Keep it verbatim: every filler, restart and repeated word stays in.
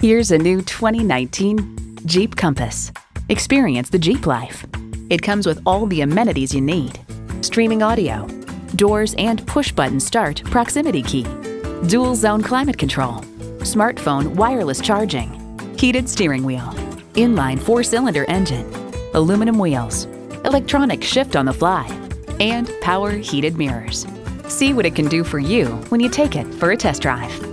Here's a new twenty nineteen Jeep Compass. Experience the Jeep life. It comes with all the amenities you need. Streaming audio, doors and push-button start proximity key, dual zone climate control, smartphone wireless charging, heated steering wheel, inline four-cylinder engine, aluminum wheels, electronic shift on the fly, and power heated mirrors. See what it can do for you when you take it for a test drive.